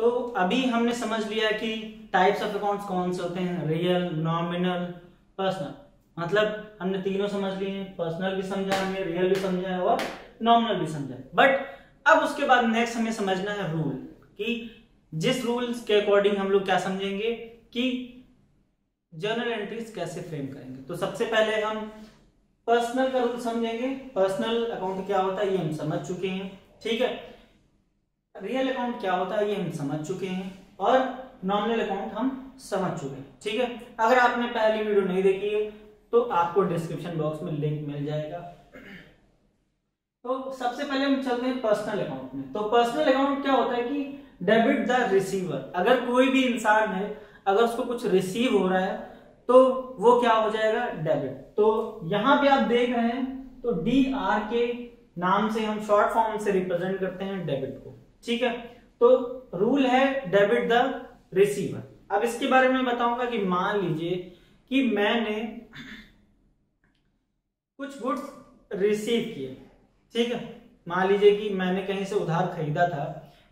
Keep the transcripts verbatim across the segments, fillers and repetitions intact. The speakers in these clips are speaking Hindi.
तो अभी हमने समझ लिया कि टाइप्स ऑफ अकाउंट्स कौन से होते हैं, रियल, नॉमिनल, पर्सनल। मतलब हमने तीनों समझ लिए, पर्सनल भी समझा हमने, रियल भी समझा है और नॉमिनल भी समझा। बट अब उसके बाद नेक्स्ट हमें समझना है रूल, कि जिस रूल्स के अकॉर्डिंग हम लोग क्या समझेंगे कि जर्नल एंट्रीज कैसे फ्रेम करेंगे। तो सबसे पहले हम पर्सनल का रूल समझेंगे। पर्सनल अकाउंट क्या होता है ये हम समझ चुके हैं, ठीक है। रियल अकाउंट क्या होता है ये हम समझ चुके हैं और नॉमिनल अकाउंट हम समझ चुके हैं, ठीक है। अगर आपने पहली वीडियो नहीं देखी है तो आपको डिस्क्रिप्शन बॉक्स में लिंक मिल जाएगा। तो सबसे पहले हम चलते हैं पर्सनल अकाउंट में। तो पर्सनल अकाउंट क्या होता है कि डेबिट द रिसीवर। अगर कोई भी इंसान है, अगर उसको कुछ रिसीव हो रहा है तो वो क्या हो जाएगा, डेबिट। तो यहां पे आप देख रहे हैं तो डी आर के नाम से हम शॉर्ट फॉर्म से रिप्रेजेंट करते हैं डेबिट को, ठीक है। तो रूल है डेबिट द रिसीवर। अब इसके बारे में बताऊंगा कि मान लीजिए कि मैंने कुछ गुड्स रिसीव किए, ठीक है। मान लीजिए कि मैंने कहीं से उधार खरीदा था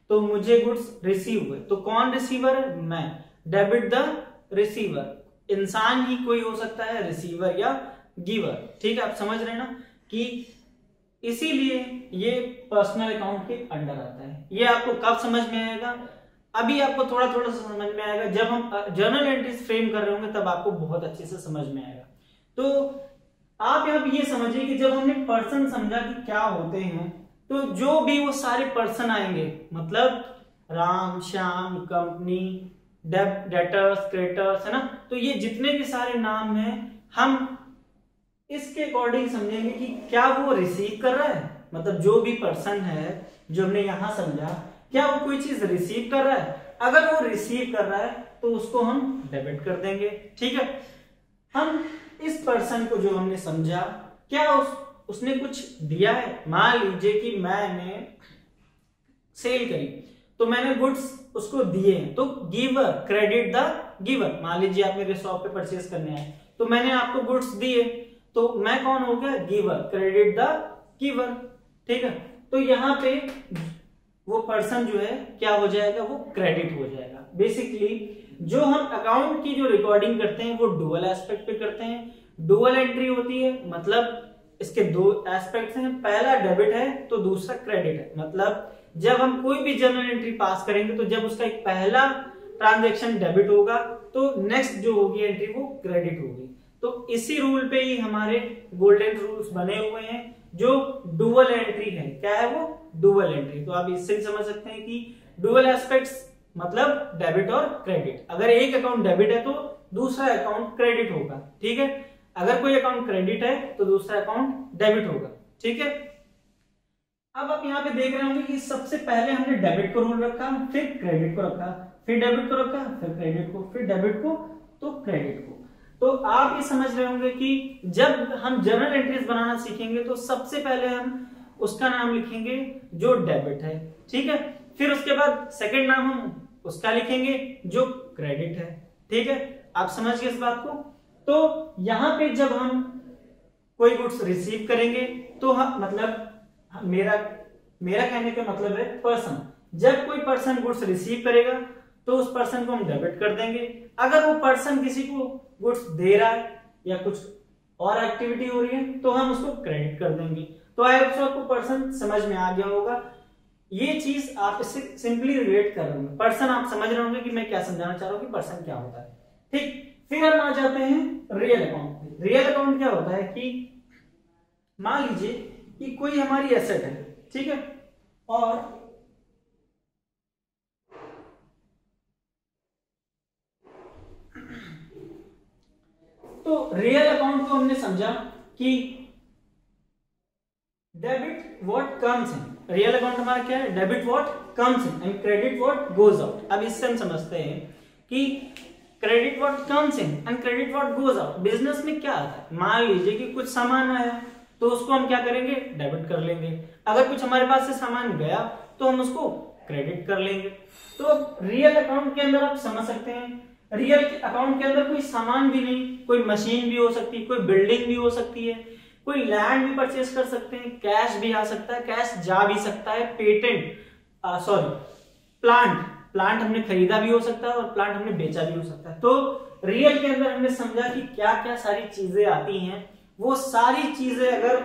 तो मुझे गुड्स रिसीव हुए, तो कौन रिसीवर है, मैं। डेबिट द रिसीवर, इंसान ही कोई हो सकता है, रिसीवर या गिवर, ठीक है। आप समझ रहे हैं ना कि इसीलिए ये पर्सनल अकाउंट के अंडर आता है। ये आपको कब समझ में आएगा, अभी आपको थोड़ा थोड़ा सा समझ में आएगा। जब हम जर्नल एंट्रीज फ्रेम कर रहे होंगे तब आपको बहुत अच्छे से समझ में आएगा। तो आप यहाँ ये समझिए कि जब हमने पर्सन समझा कि क्या होते हैं, तो जो भी वो सारे पर्सन आएंगे, मतलब Ram, Shyam, company, debtors, creditors, है ना। तो ये जितने भी सारे नाम हैं हम इसके अकॉर्डिंग समझेंगे कि क्या वो रिसीव कर रहा है, मतलब जो भी पर्सन है जो हमने यहां समझा, क्या वो कोई चीज रिसीव कर रहा है। अगर वो रिसीव कर रहा है तो उसको हम डेबिट कर देंगे, ठीक है। हम इस पर्सन को जो हमने समझा, क्या उस, उसने कुछ दिया है। मान लीजिए कि मैंने सेल करी तो मैंने गुड्स उसको दिए, तो गिवर, क्रेडिट द गिवर। मान लीजिए आप मेरे शॉप पे परचेज करने आए तो मैंने आपको गुड्स दिए, तो मैं कौन हो गया, गिवर, क्रेडिट द गिवर, ठीक है। तो यहाँ पे वो पर्सन जो है क्या हो जाएगा, वो क्रेडिट हो जाएगा। बेसिकली जो हम अकाउंट की जो रिकॉर्डिंग करते हैं वो डुअल एस्पेक्ट पे करते हैं। डुअल एंट्री होती है, मतलब इसके दो एस्पेक्ट्स हैं, पहला डेबिट है तो दूसरा क्रेडिट है। मतलब जब हम कोई भी जर्नल एंट्री पास करेंगे तो जब उसका एक पहला ट्रांजेक्शन डेबिट होगा तो नेक्स्ट जो होगी एंट्री वो क्रेडिट होगी। तो इसी रूल पे ही हमारे गोल्डन रूल्स बने हुए हैं, जो डुअल एंट्री है। क्या है वो, डुअल एंट्री। तो आप इससे समझ सकते हैं कि डुअल एस्पेक्ट्स मतलब डेबिट और क्रेडिट। अगर एक अकाउंट डेबिट है तो दूसरा अकाउंट क्रेडिट होगा, ठीक है। अगर कोई अकाउंट क्रेडिट है तो दूसरा अकाउंट डेबिट होगा, ठीक है। अब आप यहाँ पे देख रहे होंगे कि सबसे पहले हमने डेबिट को रूल रखा, फिर क्रेडिट को रखा, फिर डेबिट को रखा, फिर क्रेडिट को, फिर डेबिट को, तो क्रेडिट को। तो आप ये समझ रहे होंगे कि जब हम जर्नल एंट्रीज बनाना सीखेंगे तो सबसे पहले हम उसका नाम लिखेंगे जो डेबिट है, ठीक है। फिर उसके बाद सेकंड नाम हम उसका लिखेंगे जो क्रेडिट है, ठीक है। आप समझ गए इस बात को। तो यहाँ पे जब हम कोई गुड्स रिसीव करेंगे तो हम, मतलब मेरा मेरा कहने का मतलब है पर्सन, जब कोई पर्सन गुड्स रिसीव करेगा तो उस पर्सन को हम डेबिट कर देंगे। अगर वो पर्सन किसी को गुड्स दे रहा है या कुछ और एक्टिविटी हो रही है तो हम उसको क्रेडिट कर देंगे। तो आई होप सो आपको पर्सन समझ में आ गया होगा। ये चीज आप इससे सिंपली रिलेट कर रहे होंगे। पर्सन आप समझ रहे होंगे कि मैं क्या समझाना चाह रहा हूँ कि पर्सन क्या होता है, ठीक। फिर हम आ जाते हैं रियल अकाउंट। रियल अकाउंट क्या होता है कि मान लीजिए कि कोई हमारी एसेट है, ठीक है, और तो रियल अकाउंट को हमने समझा कि debit what comes in. Real account हमारा क्या है, debit what comes in and credit what goes out. अब इससे हम समझते हैं कि credit what comes in and credit what goes out business में क्या आता है। मान लीजिए कि कुछ सामान आया तो उसको हम क्या करेंगे, डेबिट कर लेंगे। अगर कुछ हमारे पास से सामान गया तो हम उसको क्रेडिट कर लेंगे। तो रियल अकाउंट के अंदर आप समझ सकते हैं, रियल अकाउंट के अंदर कोई सामान भी नहीं, कोई मशीन भी हो सकती है, कोई बिल्डिंग भी हो सकती है, कोई लैंड भी परचेस कर सकते हैं, कैश भी आ सकता है, कैश जा भी सकता है, पेटेंट सॉरी प्लांट प्लांट हमने खरीदा भी हो सकता है और प्लांट हमने बेचा भी हो सकता है। तो रियल के अंदर हमने समझा कि क्या क्या सारी चीजें आती हैं, वो सारी चीजें अगर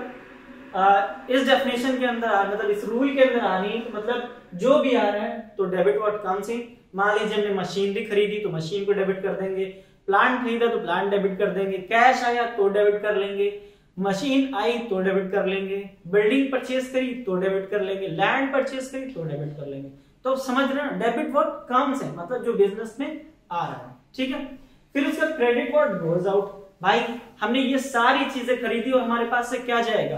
आ, इस डेफिनेशन के अंदर आ मतलब इस रूल के अंदर आनी, तो मतलब जो भी आ रहा है तो डेबिट व्हाट कम्स इन। मान लीजिए हमने मशीनरी खरीदी तो मशीन को डेबिट कर देंगे, प्लांट खरीदा तो प्लांट डेबिट कर देंगे, कैश आया तो डेबिट कर लेंगे, मशीन आई तो डेबिट कर लेंगे, बिल्डिंग परचेज करी तो डेबिट कर लेंगे, लैंड परचेज करी तो डेबिट कर लेंगे। तो समझ रहे हैं डेबिट व्हाट कम्स इन, मतलब जो बिजनेस में आ रहा है, ठीक है। फिर उसका क्रेडिट व्हाट गोज आउट। भाई हमने ये सारी चीजें खरीदी और हमारे पास से क्या जाएगा,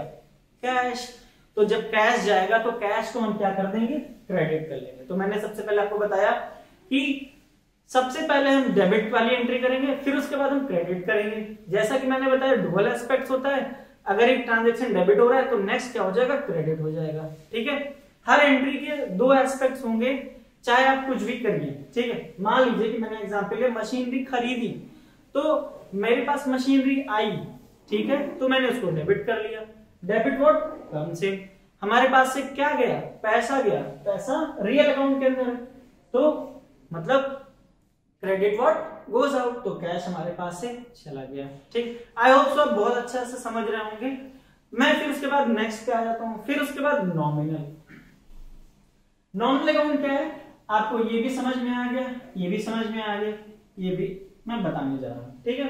कैश। तो जब कैश जाएगा तो कैश को हम क्या कर देंगे, क्रेडिट कर लेंगे। तो मैंने सबसे पहले आपको बताया कि सबसे पहले हम डेबिट वाली एंट्री करेंगे, फिर उसके बाद हम क्रेडिट करेंगे। जैसा कि मैंने बताया डुअल एस्पेक्ट होता है, अगर एक ट्रांजेक्शन डेबिट हो रहा है तो नेक्स्ट क्या हो जाएगा, क्रेडिट हो जाएगा, ठीक है। हर एंट्री के दो एस्पेक्ट होंगे, चाहे आप कुछ भी करिए, ठीक है। मान लीजिए कि मैंने एग्जाम्पल लिया मशीनरी खरीदी, तो मेरे पास मशीनरी आई, ठीक है, तो मैंने उसको डेबिट कर लिया, डेबिट व्हाट कम्स इन। हमारे पास से क्या गया, पैसा गया, पैसा रियल अकाउंट के अंदर, तो मतलब क्रेडिट व्हाट गोज आउट, तो कैश हमारे पास से चला गया, ठीक। आई होप सो आप बहुत अच्छा से समझ रहे होंगे। मैं फिर उसके बाद नेक्स्ट पे आ जाता हूं, फिर उसके बाद नॉमिनल। नॉमिनल अकाउंट क्या है, आपको ये भी समझ में आ गया, ये भी समझ में आ गया, ये भी मैं बताने जा रहा हूं, ठीक है।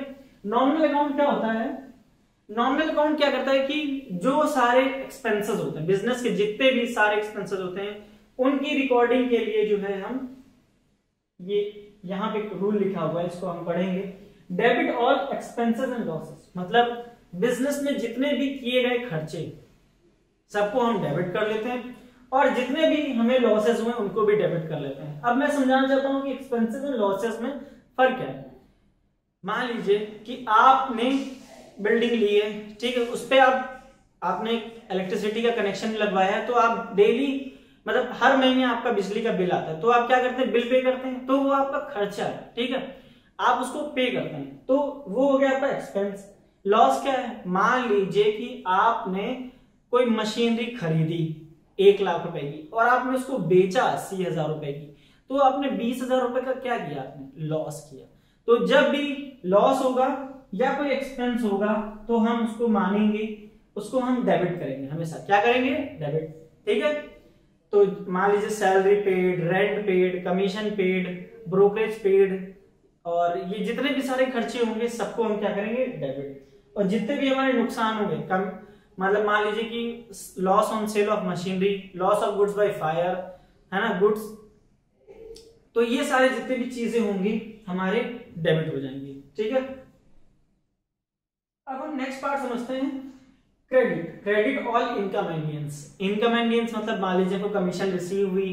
नॉमिनल अकाउंट क्या होता है, नॉमिनल अकाउंट क्या करता है कि जो सारे एक्सपेंसेस होते हैं बिजनेस के, जितने भी सारे एक्सपेंसेस होते हैं उनकी रिकॉर्डिंग के लिए जो है हम ये यहाँ पे रूल लिखा हुआ है, इसको हम पढ़ेंगे। Debit all expenses and losses, मतलब बिजनेस में जितने भी किए गए खर्चे सबको हम डेबिट कर लेते हैं और जितने भी हमें लॉसेज हुए उनको भी डेबिट कर लेते हैं। अब मैं समझाना चाहता हूँ कि एक्सपेंसेस एंड लॉसेज में फर्क क्या है। मान लीजिए कि आपने बिल्डिंग ली है, ठीक है, उस पर आप आपने इलेक्ट्रिसिटी का कनेक्शन लगवाया है, तो आप डेली मतलब हर महीने आपका बिजली का बिल आता है, तो आप क्या करते हैं, बिल पे करते हैं, तो वो आपका खर्चा है, ठीक है, आप उसको पे करते हैं, तो वो हो गया आपका एक्सपेंस। लॉस क्या है, मान लीजिए कि आपने कोई मशीनरी खरीदी एक लाख रुपए की और आपने उसको बेचा अस्सी हजार रुपए की, तो आपने बीस हजार रुपए का क्या किया, आपने लॉस किया। तो जब भी लॉस होगा या कोई एक्सपेंस होगा तो हम उसको मानेंगे, उसको हम डेबिट करेंगे, हमेशा क्या करेंगे, डेबिट, ठीक है। तो मान लीजिए salary paid, rent paid, commission paid, brokerage paid और ये जितने भी सारे खर्चे होंगे सबको हम क्या करेंगे, डेबिट। और जितने भी हमारे नुकसान होंगे कम, मतलब मान लीजिए कि loss on sale of machinery, loss of goods by fire, है ना, गुड्स, तो ये सारे जितने भी चीजें होंगी हमारे डेबिट हो जाएंगे, ठीक है। अब हम नेक्स्ट पार्ट समझते हैं, credit. Credit all income and gains. Income and gains मतलब मान लीजिए को कमीशन रिसीव हुई,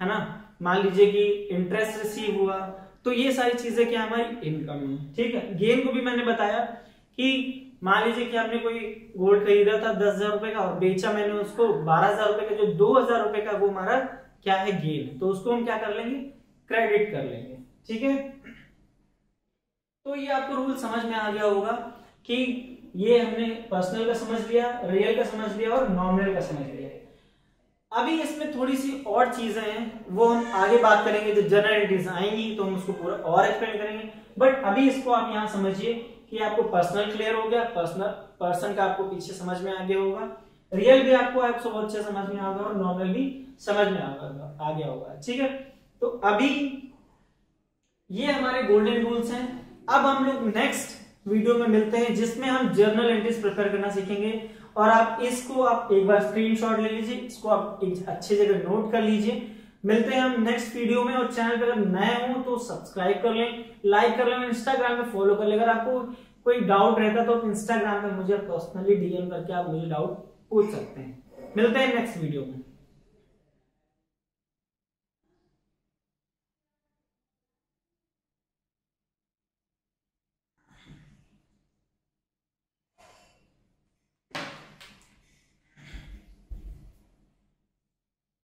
है ना, मान लीजिए कि इंटरेस्ट रिसीव हुआ, तो ये सारी चीजें क्या हमारी इनकम है, ठीक है। गेन को भी मैंने बताया कि मान लीजिए कि आपने कोई गोल्ड खरीदा था दस हजार रुपए का और बेचा मैंने उसको बारह हजार रुपए का, जो दो हजार रुपए का वो हमारा क्या है, गेन, तो उसको हम क्या कर लेंगे, क्रेडिट कर लेंगे, ठीक है। तो ये आपको रूल समझ में आ गया होगा कि ये हमने पर्सनल का समझ लिया, रियल का समझ लिया और नॉमिनल का समझ लिया। अभी इसमें थोड़ी सी और चीजें हैं, वो हम आगे बात करेंगे, जो जनरलिटीज आएंगी तो हम उसको पूरा और एक्सप्लेन करेंगे, बट अभी इसको आप यहाँ समझिए कि आपको पर्सनल क्लियर हो गया, पर्सनल पर्सन का आपको पीछे समझ में आ गया होगा, रियल भी आपको आपको अच्छे समझ में आ गया और नॉमिनल भी समझ में आ गया होगा, ठीक है। तो अभी ये हमारे गोल्डन रूल्स हैं। अब हम लोग नेक्स्ट वीडियो में मिलते हैं जिसमें हम जर्नल एंट्रीज प्रिपेयर करना सीखेंगे, और आप इसको आप एक बार स्क्रीनशॉट ले लीजिए, इसको आप एक अच्छी जगह नोट कर लीजिए। मिलते हैं हम नेक्स्ट वीडियो में, और चैनल पर अगर नए हो तो सब्सक्राइब कर लें, लाइक कर लें, इंस्टाग्राम पे फॉलो कर लें। अगर आपको कोई डाउट रहता तो आप इंस्टाग्राम पे मुझे पर्सनली डीएम करके आप मुझे डाउट पूछ सकते हैं। मिलते हैं नेक्स्ट वीडियो में।